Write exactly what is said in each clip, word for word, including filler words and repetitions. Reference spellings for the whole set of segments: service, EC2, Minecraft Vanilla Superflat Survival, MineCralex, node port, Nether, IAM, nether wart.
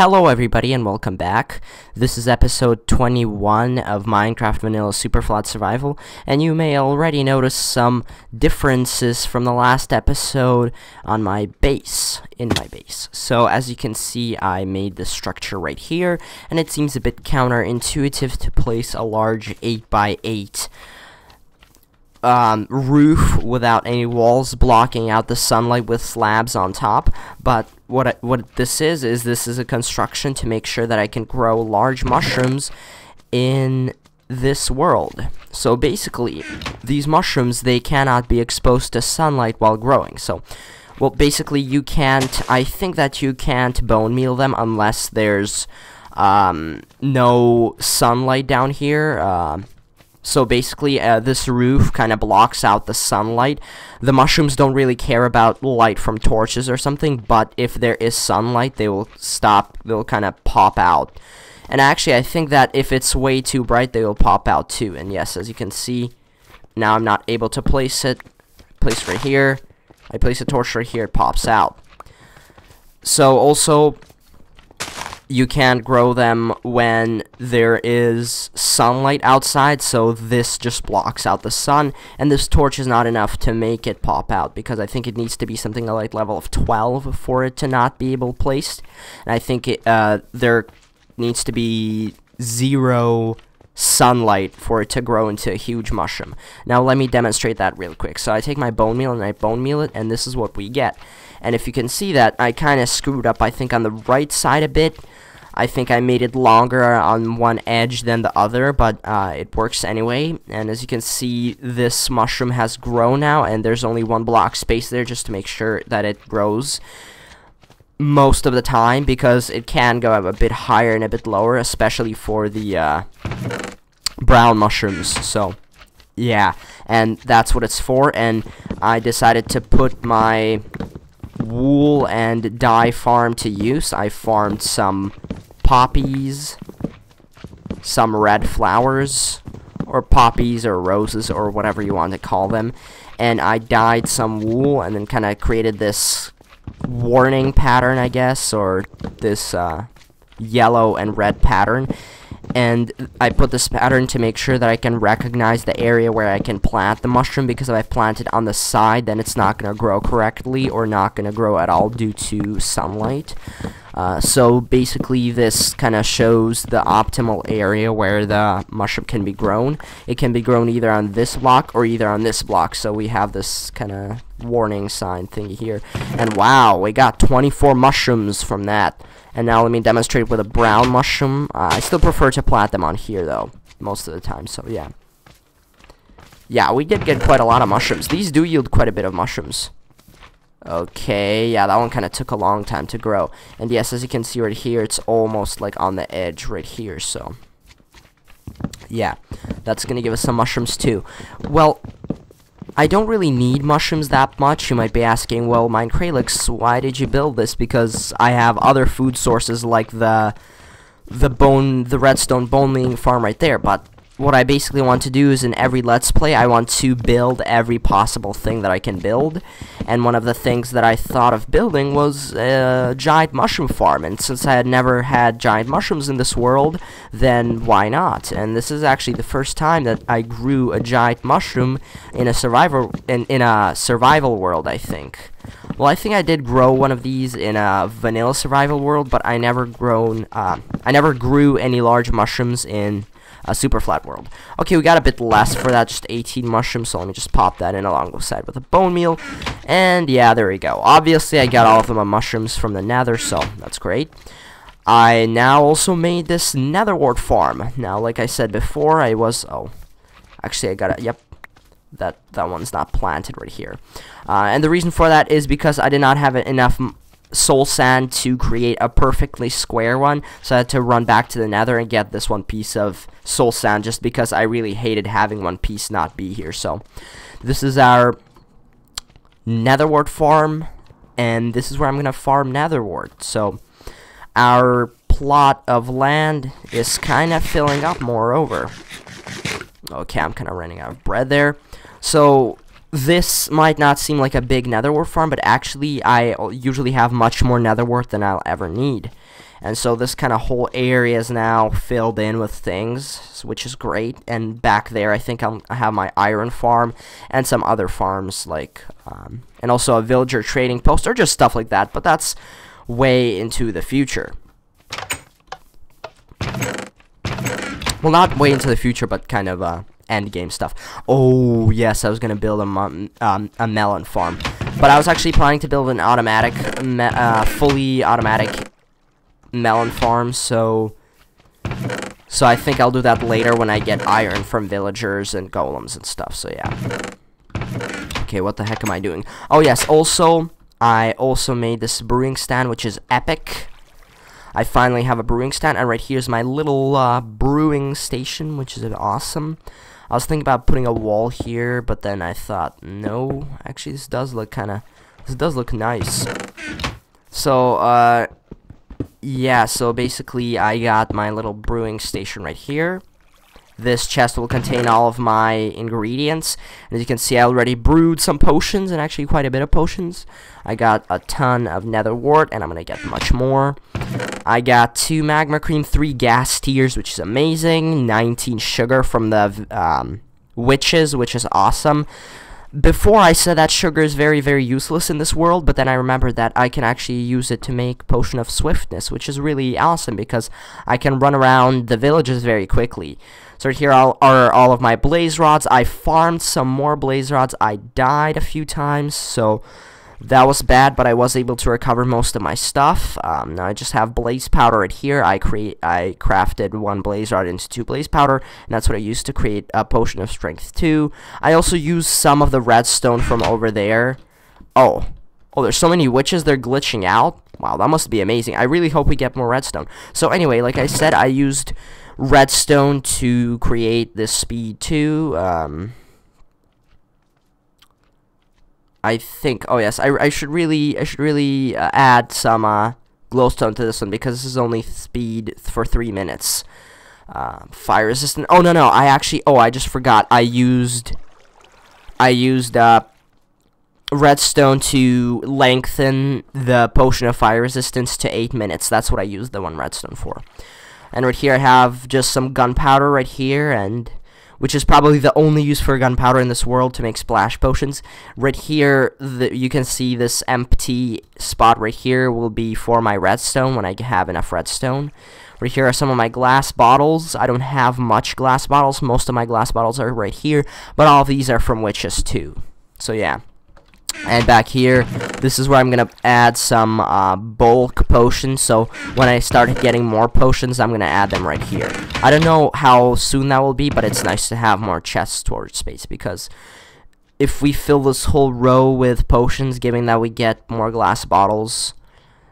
Hello everybody and welcome back. This is episode twenty-one of Minecraft Vanilla Superflat Survival, and you may already notice some differences from the last episode on my base, in my base. So as you can see, I made this structure right here, and it seems a bit counterintuitive to place a large eight by eight um, roof without any walls blocking out the sunlight with slabs on top, but What, I, what this is, is this is a construction to make sure that I can grow large mushrooms in this world. So basically, these mushrooms, they cannot be exposed to sunlight while growing. So, well, basically you can't, I think that you can't bone meal them unless there's um, no sunlight down here. Uh, So basically, uh, this roof kind of blocks out the sunlight. The mushrooms don't really care about light from torches or something, but if there is sunlight, they will stop, they'll kind of pop out. And actually, I think that if it's way too bright, they will pop out too. And yes, as you can see, now I'm not able to place it. Place right here. I place a torch right here, it pops out. So also, you can't grow them when there is sunlight outside, so this just blocks out the sun, and this torch is not enough to make it pop out, because I think it needs to be something a light level of twelve for it to not be able placed, and I think it, uh, there needs to be zero sunlight for it to grow into a huge mushroom. Now let me demonstrate that real quick. So I take my bone meal and I bone meal it, and this is what we get. And if you can see that, I kind of screwed up, I think, on the right side a bit. I think I made it longer on one edge than the other, but uh, it works anyway. And as you can see, this mushroom has grown now, and there's only one block space there just to make sure that it grows most of the time, because it can go a bit higher and a bit lower, especially for the uh, brown mushrooms. So, yeah, and that's what it's for. And I decided to put my wool and dye farm to use. I farmed some poppies, some red flowers, or poppies or roses or whatever you want to call them, and I dyed some wool and then kind of created this warning pattern, I guess, or this uh, yellow and red pattern. And I put this pattern to make sure that I can recognize the area where I can plant the mushroom, because if I plant it on the side, then it's not going to grow correctly or not going to grow at all due to sunlight. Uh, so basically this kind of shows the optimal area where the mushroom can be grown. It can be grown either on this block or either on this block. So we have this kind of warning sign thingy here. And wow, we got twenty-four mushrooms from that. And now let me demonstrate with a brown mushroom. Uh, I still prefer to plant them on here though, most of the time, so yeah. Yeah, we did get quite a lot of mushrooms. These do yield quite a bit of mushrooms. Okay, yeah, that one kind of took a long time to grow. And yes, as you can see right here, it's almost like on the edge right here, so yeah, that's gonna give us some mushrooms too. Well, I don't really need mushrooms that much. You might be asking, well, MineCralex, why did you build this? Because I have other food sources like the the bone, the redstone bone meal farm right there, but what I basically want to do is in every Let's Play, I want to build every possible thing that I can build. And one of the things that I thought of building was a giant mushroom farm. And since I had never had giant mushrooms in this world, then why not? And this is actually the first time that I grew a giant mushroom in a survival, in, in a survival world, I think. Well, I think I did grow one of these in a vanilla survival world, but I never grown, uh, I never grew any large mushrooms in a super flat world. Okay, we got a bit less for that, just eighteen mushrooms, so let me just pop that in along the side with a bone meal, and yeah, there we go. Obviously, I got all of them on mushrooms from the nether, so that's great. I now also made this nether wart farm. Now, like I said before, I was, oh, actually, I got a, yep, that, that one's not planted right here. Uh, and the reason for that is because I did not have enough soul sand to create a perfectly square one, so I had to run back to the nether and get this one piece of soul sand, just because I really hated having one piece not be here. So this is our netherwort farm, and this is where I'm gonna farm netherwort. So our plot of land is kind of filling up. Moreover, okay, I'm kind of running out of bread there. So this might not seem like a big netherwort farm, but actually I usually have much more netherwort than I'll ever need. And so this kind of whole area is now filled in with things, which is great. And back there, I think I'm, I have my iron farm and some other farms, like, um, and also a villager trading post or just stuff like that. But that's way into the future. Well, not way into the future, but kind of uh, end game stuff. Oh, yes, I was going to build a, mon um, a melon farm. But I was actually planning to build an automatic, uh, fully automatic melon farm, so so I think I'll do that later when I get iron from villagers and golems and stuff, so yeah. Okay, what the heck am I doing? Oh, yes, also, I also made this brewing stand, which is epic. I finally have a brewing stand, and right here's my little uh, brewing station, which is awesome. I was thinking about putting a wall here, but then I thought, no, actually this does look kind of, this does look nice. So, uh, yeah, so basically I got my little brewing station right here. This chest will contain all of my ingredients. And as you can see, I already brewed some potions, and actually quite a bit of potions. I got a ton of nether wart, and I'm going to get much more. I got two magma cream, three gas tears, which is amazing, nineteen sugar from the um, witches, which is awesome. Before, I said that sugar is very, very useless in this world, but then I remembered that I can actually use it to make Potion of Swiftness, which is really awesome because I can run around the villages very quickly. So right here all, are all of my blaze rods. I farmed some more blaze rods. I died a few times, so that was bad, but I was able to recover most of my stuff. Um, now I just have blaze powder right here. I create, I crafted one blaze rod into two blaze powder, and that's what I used to create a Potion of Strength two. I also used some of the redstone from over there. Oh, oh, there's so many witches. They're glitching out. Wow, that must be amazing. I really hope we get more redstone. So anyway, like I said, I used redstone to create this speed two. Um, I think, oh yes, I, I should really, I should really uh, add some uh, glowstone to this one because this is only speed for three minutes. Uh, fire resistant. Oh no, no, I actually, oh, I just forgot. I used, I used uh, redstone to lengthen the potion of fire resistance to eight minutes. That's what I used the one redstone for. And right here I have just some gunpowder right here, and which is probably the only use for gunpowder in this world, to make splash potions. Right here, the, you can see this empty spot right here will be for my redstone when I have enough redstone. Right here are some of my glass bottles. I don't have much glass bottles. Most of my glass bottles are right here, but all of these are from witches too. So yeah. And back here, this is where I'm gonna add some uh, bulk potions, so when I start getting more potions, I'm gonna add them right here. I don't know how soon that will be, but it's nice to have more chest storage space, because if we fill this whole row with potions, given that we get more glass bottles,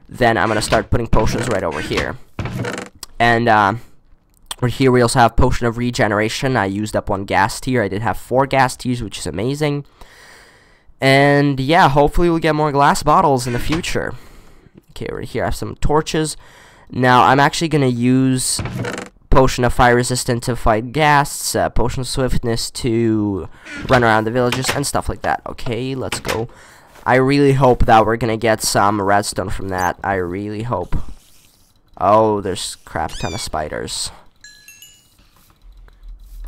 then I'm gonna start putting potions right over here. And uh, right here we also have Potion of Regeneration. I used up one gas tier. I did have four gas tiers, which is amazing. And yeah, hopefully we'll get more glass bottles in the future. Okay, right here I have some torches. Now I'm actually going to use Potion of Fire Resistance to fight ghasts, uh, Potion of Swiftness to run around the villages, and stuff like that. Okay, let's go. I really hope that we're going to get some redstone from that. I really hope. Oh, there's crap ton of spiders.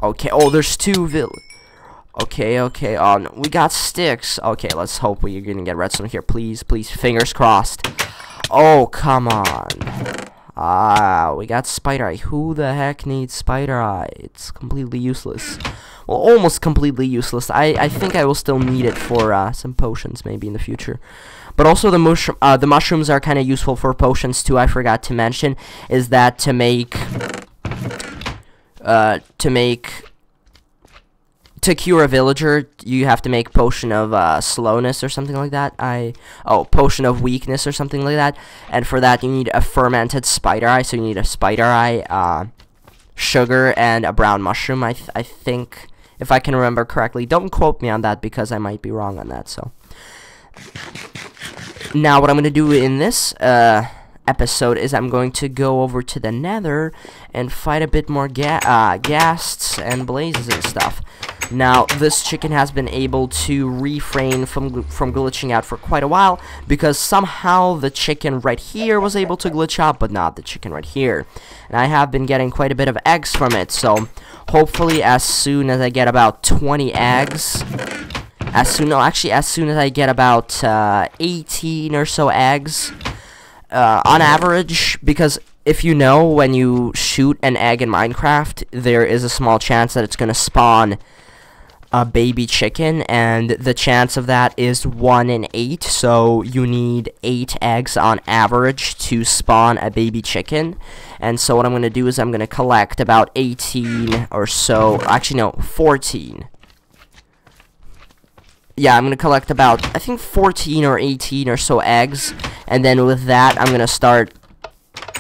Okay, oh, there's two villages. Okay, okay, oh, no, we got sticks. Okay, let's hope we're gonna get redstone here. Please, please, fingers crossed. Oh, come on. Ah, we got spider eye. Who the heck needs spider eye? It's completely useless. Well, almost completely useless. I, I think I will still need it for uh, some potions maybe in the future. But also the, mushroom, uh, the mushrooms are kind of useful for potions too. I forgot to mention is that to make... Uh, to make... To cure a villager, you have to make Potion of uh, Slowness or something like that. I Oh, Potion of Weakness or something like that. And for that, you need a fermented spider eye. So you need a spider eye, uh, sugar, and a brown mushroom, I, th I think, if I can remember correctly. Don't quote me on that because I might be wrong on that. So now what I'm going to do in this... Uh, episode is I'm going to go over to the Nether and fight a bit more ga uh, ghasts and blazes and stuff. Now, this chicken has been able to refrain from, from glitching out for quite a while, because somehow the chicken right here was able to glitch out, but not the chicken right here. And I have been getting quite a bit of eggs from it, so hopefully as soon as I get about twenty eggs... As soon, no, actually, as soon as I get about uh, eighteen or so eggs, uh, on average, because if you know, when you shoot an egg in Minecraft, there is a small chance that it's going to spawn a baby chicken, and the chance of that is one in eight, so you need eight eggs on average to spawn a baby chicken. And so what I'm going to do is I'm going to collect about eighteen or so, actually no, fourteen. Yeah, I'm going to collect about, I think, fourteen or eighteen or so eggs. And then with that, I'm going to start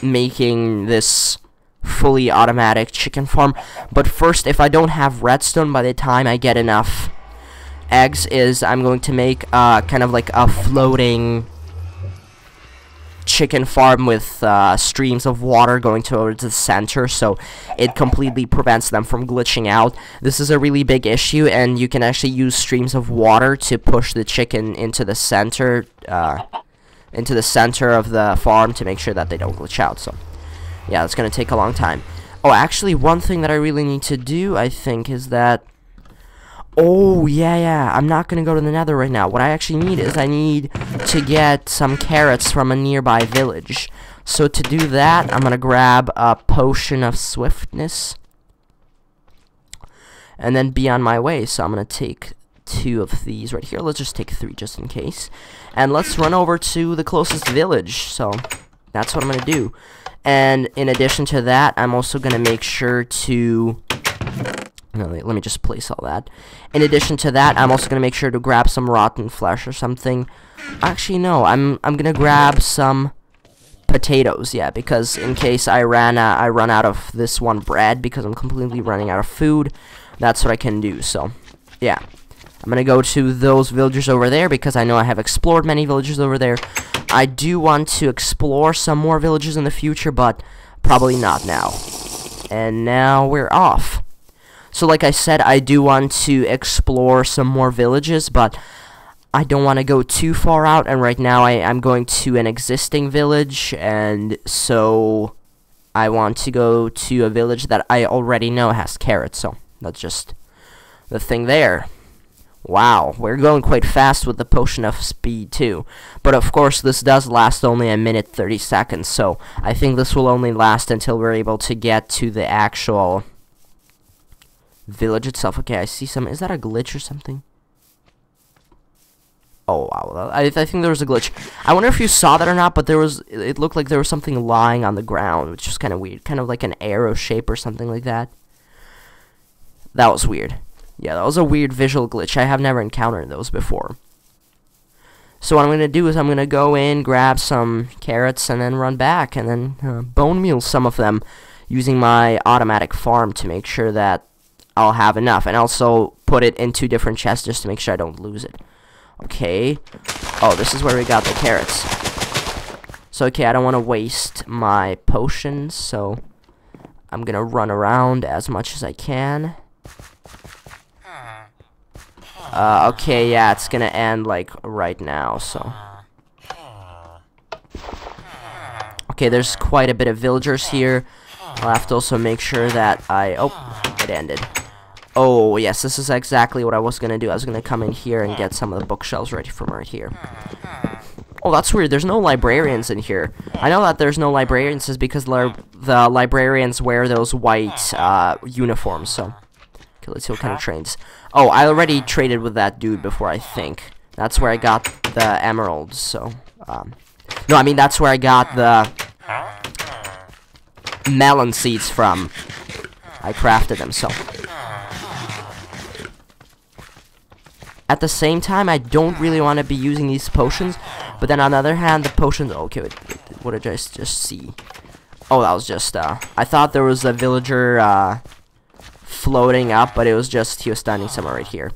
making this fully automatic chicken farm. But first, if I don't have redstone by the time I get enough eggs, is I'm going to make uh, kind of like a floating chicken farm with uh, streams of water going towards the center, so it completely prevents them from glitching out. This is a really big issue, and you can actually use streams of water to push the chicken into the center, uh, into the center of the farm to make sure that they don't glitch out. So, yeah, it's gonna take a long time. Oh, actually, one thing that I really need to do, I think, is that. Oh, yeah, yeah, I'm not going to go to the Nether right now. What I actually need is I need to get some carrots from a nearby village. So to do that, I'm going to grab a potion of swiftness. And then be on my way. So I'm going to take two of these right here. Let's just take three just in case. And let's run over to the closest village. So that's what I'm going to do. And in addition to that, I'm also going to make sure to... Let me just place all that. In addition to that, I'm also gonna make sure to grab some rotten flesh or something. Actually, no, I'm I'm gonna grab some potatoes, yeah, because in case I ran uh, I run out of this one bread, because I'm completely running out of food. That's what I can do. So, yeah, I'm gonna go to those villagers over there, because I know I have explored many villages over there. I do want to explore some more villages in the future, but probably not now. And now we're off. So like I said, I do want to explore some more villages, but I don't want to go too far out, and right now I, I'm going to an existing village, and so I want to go to a village that I already know has carrots, so that's just the thing there. Wow, we're going quite fast with the potion of speed too, but of course this does last only a minute thirty seconds, so I think this will only last until we're able to get to the actual... village itself. Okay, I see some. Is that a glitch or something? Oh, wow. I, I think there was a glitch. I wonder if you saw that or not, but there was. It looked like there was something lying on the ground, which was kind of weird. Kind of like an arrow shape or something like that. That was weird. Yeah, that was a weird visual glitch. I have never encountered those before. So what I'm going to do is I'm going to go in, grab some carrots, and then run back, and then uh, bone meal some of them using my automatic farm to make sure that I'll have enough, and also put it in two different chests just to make sure I don't lose it. Okay. Oh, this is where we got the carrots. So, okay, I don't want to waste my potions, so I'm going to run around as much as I can. Uh, okay, yeah, it's going to end, like, right now, so... Okay, there's quite a bit of villagers here. I'll have to also make sure that I... Oh, it ended. Oh, yes, this is exactly what I was going to do. I was going to come in here and get some of the bookshelves ready from right here. Oh, that's weird. There's no librarians in here. I know that there's no librarians is because li the librarians wear those white uh, uniforms, so... Okay, let's see what kind of trades. Oh, I already traded with that dude before, I think. That's where I got the emeralds, so... Um, no, I mean, that's where I got the... melon seeds from. I crafted them, so... At the same time, I don't really want to be using these potions, but then on the other hand, the potions... Okay, wait, what did I just see? Oh, that was just, uh... I thought there was a villager, uh... floating up, but it was just... He was standing somewhere right here.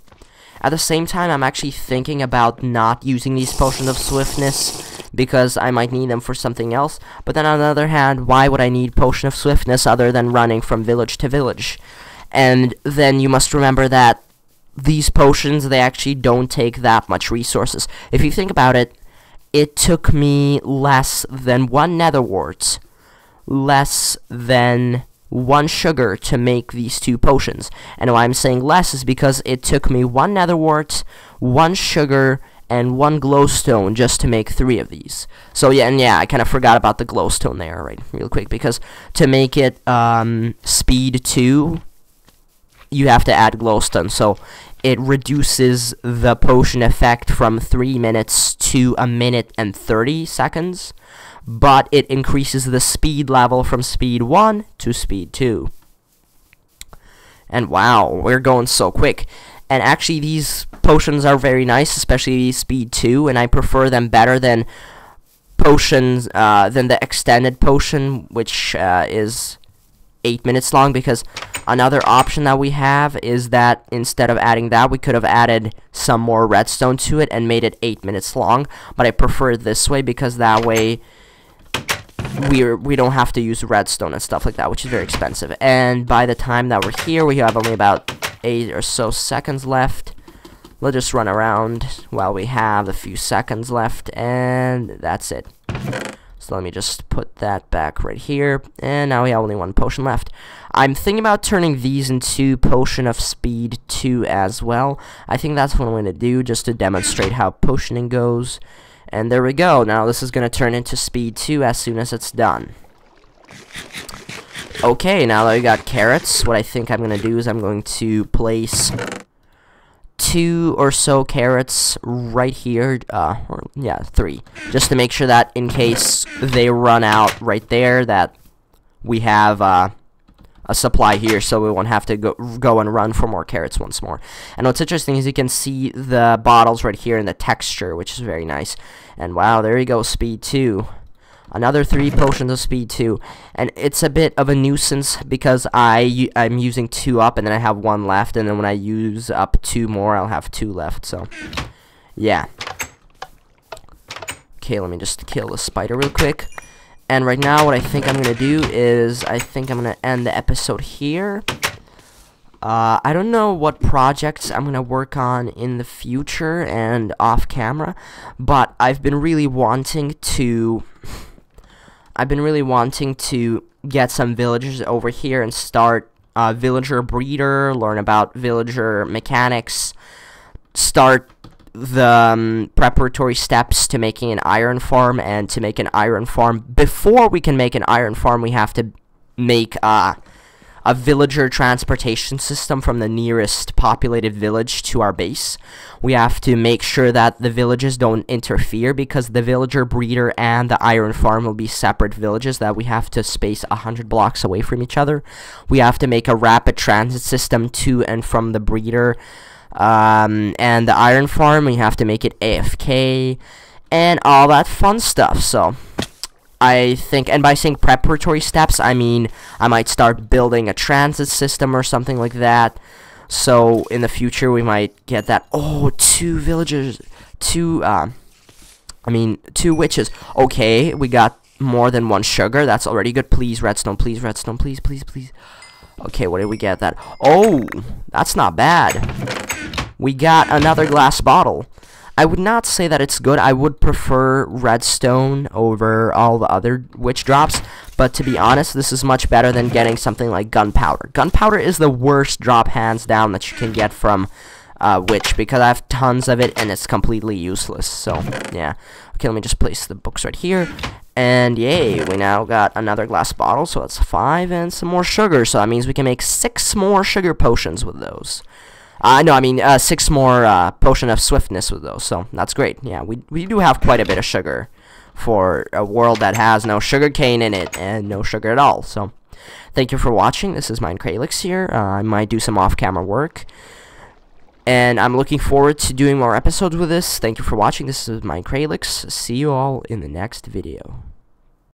At the same time, I'm actually thinking about not using these potions of swiftness, because I might need them for something else. But then on the other hand, why would I need potion of swiftness other than running from village to village? And then you must remember that these potions, they actually don't take that much resources. If you think about it, it took me less than one nether wart, less than one sugar to make these two potions. And why I'm saying less is because it took me one nether wart, one sugar, and one glowstone just to make three of these. So yeah, and yeah, I kind of forgot about the glowstone there, right, real quick, because to make it um, speed two, you have to add glowstone, so it reduces the potion effect from three minutes to a minute and thirty seconds, but it increases the speed level from speed one to speed two. And wow, we're going so quick. And actually, these potions are very nice, especially speed two, and I prefer them better than potions uh, than the extended potion, which uh, is eight minutes long, because another option that we have is that instead of adding that, we could have added some more redstone to it and made it eight minutes long, but I prefer it this way because that way we're, we don't have to use redstone and stuff like that, which is very expensive. And by the time that we're here, we have only about eight or so seconds left. We'll just run around while we have a few seconds left, and that's it. So let me just put that back right here, and now we have only one potion left. I'm thinking about turning these into potion of speed two as well. I think that's what I'm going to do, just to demonstrate how potioning goes. And there we go. Now this is going to turn into speed two as soon as it's done. Okay, now that we got carrots, what I think I'm going to do is I'm going to place two or so carrots right here, uh, or, yeah, three, just to make sure that in case they run out right there, that we have uh, a supply here, so we won't have to go, go and run for more carrots once more. And what's interesting is you can see the bottles right here and the texture, which is very nice. And wow, there you go, speed two. Another three potions of speed two, and it's a bit of a nuisance because I I'm using two up and then I have one left, and then when I use up two more, I'll have two left. So, yeah. Okay, let me just kill the spider real quick. And right now, what I think I'm gonna do is I think I'm gonna end the episode here. Uh, I don't know what projects I'm going to work on in the future and off camera, but I've been really wanting to I've been really wanting to get some villagers over here and start a villager breeder, learn about villager mechanics, start the um, preparatory steps to making an iron farm, and to make an iron farm. Before we can make an iron farm, we have to make uh, a villager transportation system from the nearest populated village to our base. We have to make sure that the villages don't interfere, because the villager breeder and the iron farm will be separate villages that we have to space one hundred blocks away from each other. We have to make a rapid transit system to and from the breeder um, and the iron farm. We have to make it A F K and all that fun stuff. So I think, and by saying preparatory steps, I mean I might start building a transit system or something like that. So in the future, we might get that. Oh, two villagers, two, uh, I mean, two witches. Okay, we got more than one sugar. That's already good. Please, redstone, please, redstone, please, please, please. Okay, what did we get? That. Oh, that's not bad. We got another glass bottle. I would not say that it's good. I would prefer redstone over all the other witch drops, but to be honest, this is much better than getting something like gunpowder. Gunpowder is the worst drop, hands down, that you can get from uh, witch, because I have tons of it and it's completely useless. So yeah. Okay, let me just place the books right here, and yay, we now got another glass bottle, so that's five, and some more sugar, so that means we can make six more sugar potions with those. Uh, no, I mean, uh, six more uh, potion of swiftness with those, so that's great. Yeah, we, we do have quite a bit of sugar for a world that has no sugar cane in it and no sugar at all. So thank you for watching. This is MineCralex here. Uh, I might do some off-camera work, and I'm looking forward to doing more episodes with this. Thank you for watching. This is MineCralex. See you all in the next video.